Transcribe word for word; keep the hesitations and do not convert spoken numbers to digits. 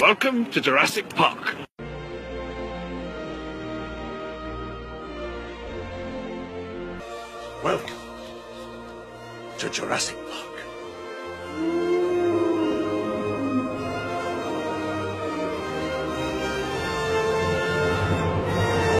Welcome to Jurassic Park. Welcome to Jurassic Park.